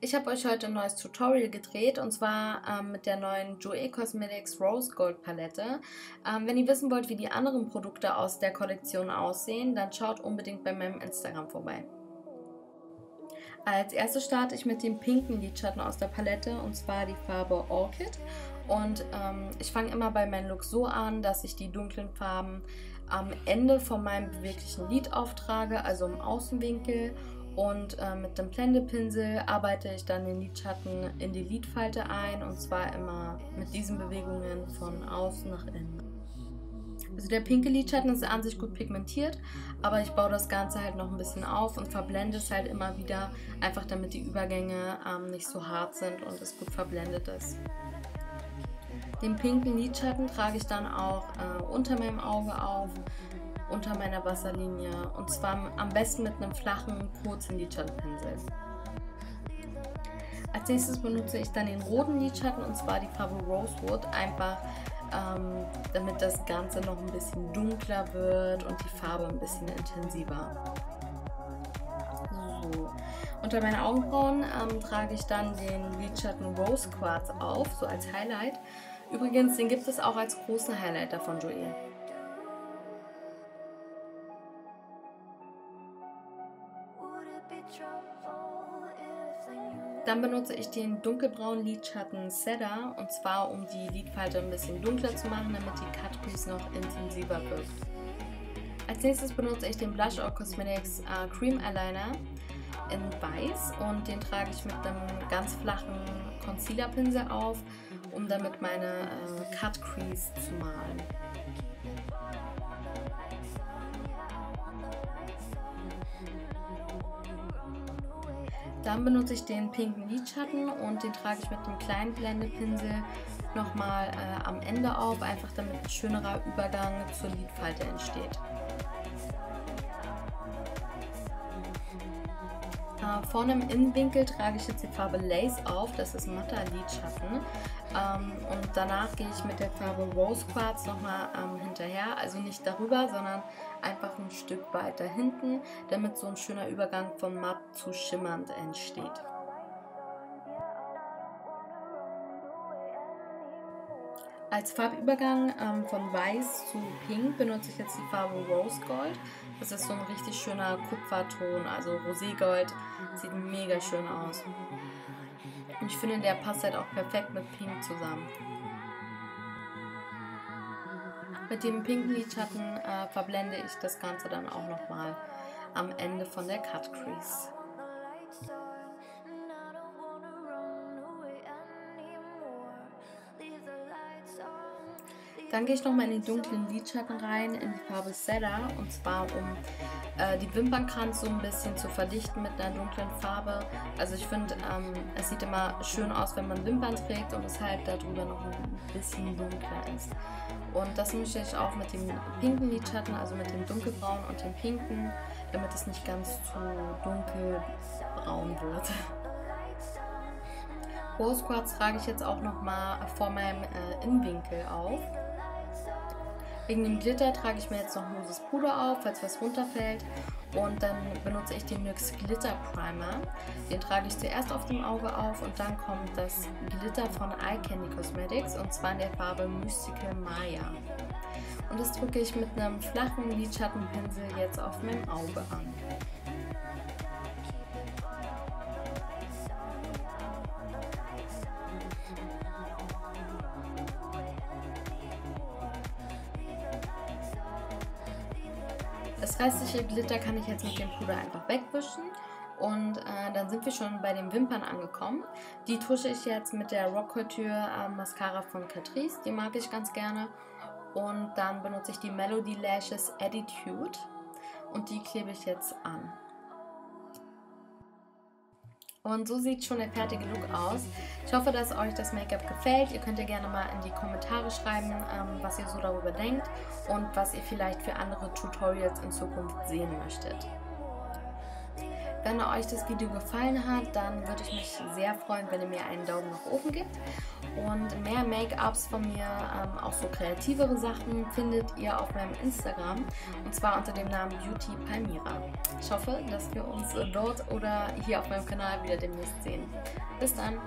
Ich habe euch heute ein neues Tutorial gedreht und zwar mit der neuen Jouer Cosmetics Rose Gold Palette. Wenn ihr wissen wollt, wie die anderen Produkte aus der Kollektion aussehen, dann schaut unbedingt bei meinem Instagram vorbei. Als erstes starte ich mit dem pinken Lidschatten aus der Palette und zwar die Farbe Orchid. Und ich fange immer bei meinem Look so an, dass ich die dunklen Farben am Ende von meinem beweglichen Lid auftrage, also im Außenwinkel. Und mit dem Blende-Pinsel arbeite ich dann den Lidschatten in die Lidfalte ein und zwar immer mit diesen Bewegungen von außen nach innen. Also der pinke Lidschatten ist an sich gut pigmentiert, aber ich baue das Ganze halt noch ein bisschen auf und verblende es halt immer wieder, einfach damit die Übergänge nicht so hart sind und es gut verblendet ist. Den pinken Lidschatten trage ich dann auch unter meinem Auge auf, unter meiner Wasserlinie und zwar am besten mit einem flachen, kurzen Lidschattenpinsel. Als nächstes benutze ich dann den roten Lidschatten und zwar die Farbe Rosewood, einfach damit das Ganze noch ein bisschen dunkler wird und die Farbe ein bisschen intensiver. So. Unter meinen Augenbrauen trage ich dann den Lidschatten Rose Quartz auf, so als Highlight. Übrigens, den gibt es auch als großen Highlighter von Jouer. Dann benutze ich den dunkelbraunen Lidschatten Cedar und zwar um die Lidfalte ein bisschen dunkler zu machen, damit die Cut Crease noch intensiver wirkt. Als nächstes benutze ich den Blush Hour Cosmetics Cream Eyeliner in Weiß und den trage ich mit einem ganz flachen Concealer-Pinsel auf, um damit meine Cut Crease zu malen. Dann benutze ich den pinken Lidschatten und den trage ich mit dem kleinen Blendepinsel nochmal am Ende auf, einfach damit ein schönerer Übergang zur Lidfalte entsteht. Vorne im Innenwinkel trage ich jetzt die Farbe Lace auf, das ist matter Lidschatten. Und danach gehe ich mit der Farbe Rose Quartz nochmal hinterher, also nicht darüber, sondern einfach ein Stück weiter hinten, damit so ein schöner Übergang von matt zu schimmernd entsteht. Als Farbübergang von Weiß zu Pink benutze ich jetzt die Farbe Rose Gold. Das ist so ein richtig schöner Kupferton, also Roségold. Sieht mega schön aus. Und ich finde, der passt halt auch perfekt mit Pink zusammen. Mit dem pinken Lidschatten verblende ich das Ganze dann auch nochmal am Ende von der Cut Crease. Dann gehe ich nochmal in die dunklen Lidschatten rein, in die Farbe Cedar und zwar um die Wimpernkranz so ein bisschen zu verdichten mit einer dunklen Farbe. Also ich finde, es sieht immer schön aus, wenn man Wimpern trägt und es halt darüber noch ein bisschen dunkler ist. Und das mische ich auch mit dem pinken Lidschatten, also mit dem dunkelbraunen und dem pinken, damit es nicht ganz zu dunkelbraun wird. Rose Quartz trage ich jetzt auch nochmal vor meinem Innenwinkel auf. Wegen dem Glitter trage ich mir jetzt noch loses Puder auf, falls was runterfällt. Und dann benutze ich den NYX Glitter Primer. Den trage ich zuerst auf dem Auge auf und dann kommt das Glitter von Eye Kandy Cosmetics und zwar in der Farbe Mystical Maia. Und das drücke ich mit einem flachen Lidschattenpinsel jetzt auf meinem Auge an. Das restliche Glitter kann ich jetzt mit dem Puder einfach wegwischen und dann sind wir schon bei den Wimpern angekommen. Die tusche ich jetzt mit der Rock Couture Mascara von Catrice, die mag ich ganz gerne. Und dann benutze ich die Melody Lashes Attitude und die klebe ich jetzt an. Und so sieht schon der fertige Look aus. Ich hoffe, dass euch das Make-up gefällt. Ihr könnt ja gerne mal in die Kommentare schreiben, was ihr so darüber denkt und was ihr vielleicht für andere Tutorials in Zukunft sehen möchtet. wenn euch das Video gefallen hat, dann würde ich mich sehr freuen, wenn ihr mir einen Daumen nach oben gebt. Und mehr Make-ups von mir, auch so kreativere Sachen, findet ihr auf meinem Instagram. Und zwar unter dem Namen BeautyPalmira. Ich hoffe, dass wir uns dort oder hier auf meinem Kanal wieder demnächst sehen. Bis dann!